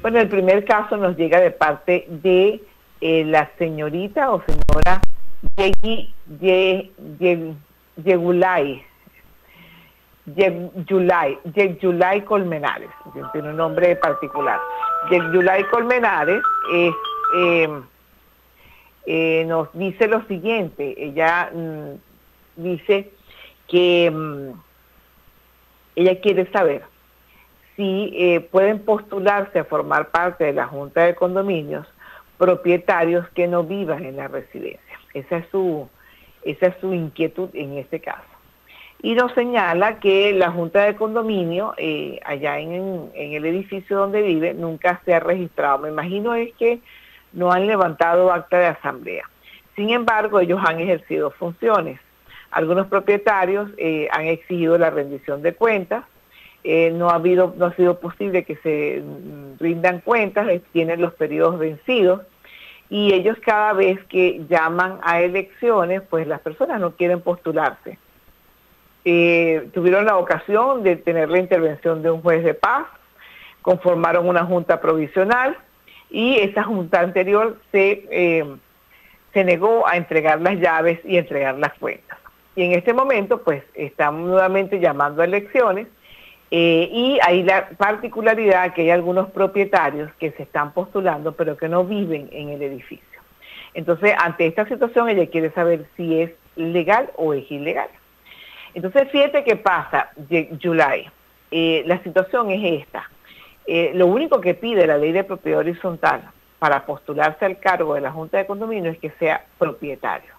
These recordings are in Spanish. Bueno, el primer caso nos llega de parte de la señorita o señora Yegulay Colmenares, tiene un nombre particular. Yegulay Colmenares nos dice lo siguiente. Ella dice que ella quiere saber si pueden postularse a formar parte de la Junta de Condominios propietarios que no vivan en la residencia. Esa es su inquietud en este caso. Y nos señala que la Junta de Condominio, allá en el edificio donde vive, nunca se ha registrado. Me imagino es que no han levantado acta de asamblea. Sin embargo, ellos han ejercido funciones. Algunos propietarios han exigido la rendición de cuentas. No ha sido posible que se rindan cuentas, tienen los periodos vencidos, y ellos cada vez que llaman a elecciones, pues las personas no quieren postularse. Tuvieron la ocasión de tener la intervención de un juez de paz, conformaron una junta provisional, y esa junta anterior se negó a entregar las llaves y entregar las cuentas. Y en este momento, pues, están nuevamente llamando a elecciones. Y hay la particularidad que hay algunos propietarios que se están postulando pero que no viven en el edificio. Entonces, ante esta situación, ella quiere saber si es legal o es ilegal. Entonces, fíjate qué pasa, Yegulay. La situación es esta. Lo único que pide la Ley de Propiedad Horizontal para postularse al cargo de la Junta de Condominio es que sea propietario.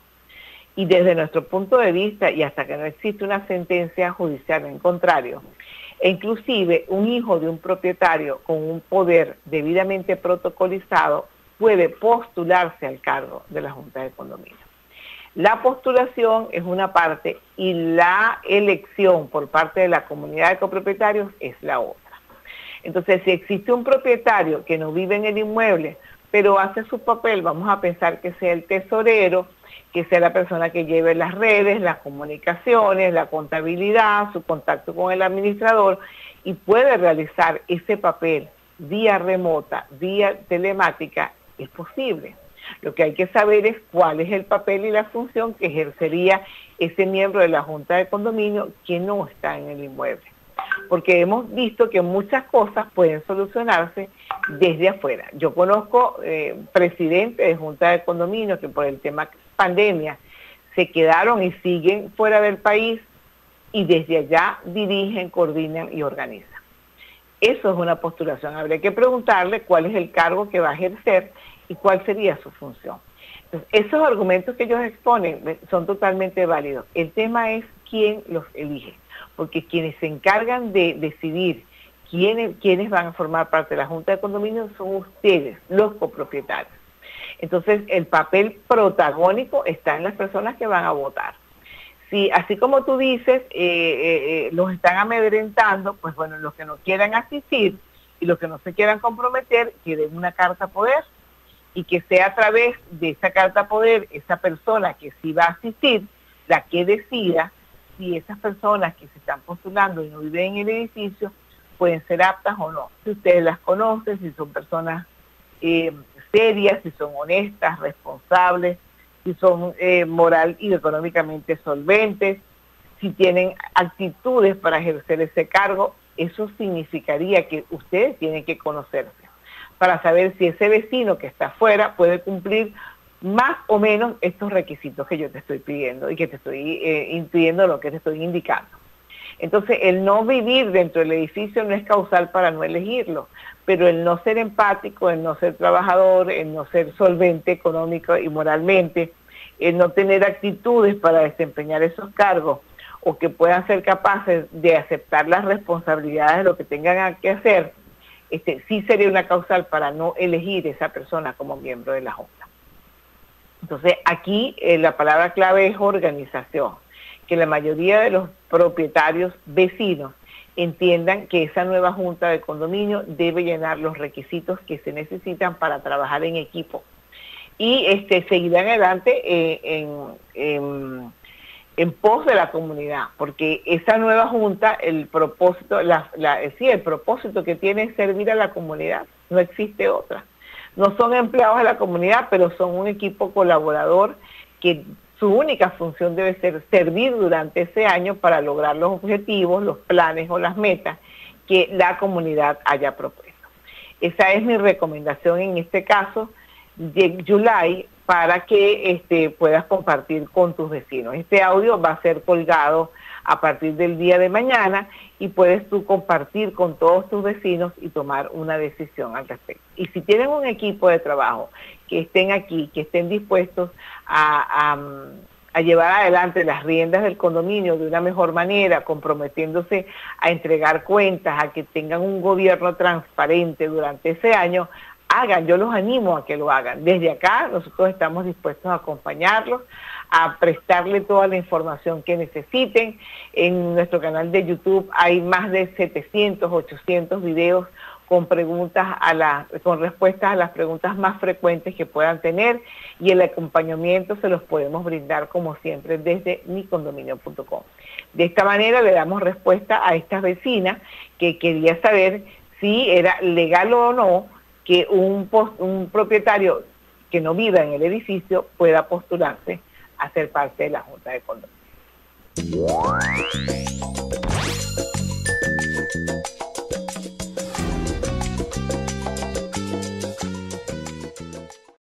Y desde nuestro punto de vista, y hasta que no existe una sentencia judicial en contrario, e inclusive un hijo de un propietario con un poder debidamente protocolizado puede postularse al cargo de la Junta de Condominio. La postulación es una parte y la elección por parte de la comunidad de copropietarios es la otra. Entonces, si existe un propietario que no vive en el inmueble, pero hace su papel, vamos a pensar que sea el tesorero, que sea la persona que lleve las redes, las comunicaciones, la contabilidad, su contacto con el administrador, y puede realizar ese papel vía remota, vía telemática, es posible. Lo que hay que saber es cuál es el papel y la función que ejercería ese miembro de la Junta de Condominio que no está en el inmueble. Porque hemos visto que muchas cosas pueden solucionarse desde afuera. Yo conozco presidentes de Junta de Condominio que por el tema pandemia se quedaron y siguen fuera del país y desde allá dirigen, coordinan y organizan. Eso es una postulación. Habría que preguntarle cuál es el cargo que va a ejercer y cuál sería su función. Entonces, esos argumentos que ellos exponen son totalmente válidos. El tema es quién los elige, porque quienes se encargan de decidir quiénes van a formar parte de la Junta de Condominio son ustedes, los copropietarios. Entonces, el papel protagónico está en las personas que van a votar. Si, así como tú dices, los están amedrentando, pues bueno, los que no quieran asistir y los que no se quieran comprometer, que den una carta poder y que sea a través de esa carta poder, esa persona que sí va a asistir, la que decida si esas personas que se están postulando y no viven en el edificio pueden ser aptas o no. Si ustedes las conocen, si son personas serias, si son honestas, responsables, si son moral y económicamente solventes, si tienen actitudes para ejercer ese cargo, eso significaría que ustedes tienen que conocerse para saber si ese vecino que está afuera puede cumplir más o menos estos requisitos que yo te estoy pidiendo y que te estoy impidiendo lo que te estoy indicando. Entonces, el no vivir dentro del edificio no es causal para no elegirlo, pero el no ser empático, el no ser trabajador, el no ser solvente económico y moralmente, el no tener actitudes para desempeñar esos cargos o que puedan ser capaces de aceptar las responsabilidades de lo que tengan que hacer, sí sería una causal para no elegir esa persona como miembro de la Junta. Entonces, aquí la palabra clave es organización. Que la mayoría de los propietarios vecinos entiendan que esa nueva Junta de Condominio debe llenar los requisitos que se necesitan para trabajar en equipo. y seguirán adelante en pos de la comunidad, porque esa nueva junta, el propósito, el propósito que tiene es servir a la comunidad, no existe otra. No son empleados de la comunidad, pero son un equipo colaborador que su única función debe ser servir durante ese año para lograr los objetivos, los planes o las metas que la comunidad haya propuesto. Esa es mi recomendación en este caso, Yegulay, para que puedas compartir con tus vecinos. Este audio va a ser colgado a partir del día de mañana y puedes tú compartir con todos tus vecinos y tomar una decisión al respecto. Y si tienen un equipo de trabajo que estén aquí, que estén dispuestos a llevar adelante las riendas del condominio de una mejor manera, comprometiéndose a entregar cuentas, a que tengan un gobierno transparente durante ese año, hagan, yo los animo a que lo hagan. Desde acá nosotros estamos dispuestos a acompañarlos, a prestarle toda la información que necesiten. En nuestro canal de YouTube hay más de 700, 800 videos con preguntas con respuestas a las preguntas más frecuentes que puedan tener, y el acompañamiento se los podemos brindar como siempre desde micondominio.com. De esta manera le damos respuesta a estas vecinas que quería saber si era legal o no que un propietario que no viva en el edificio pueda postularse a ser parte de la Junta de Condominios.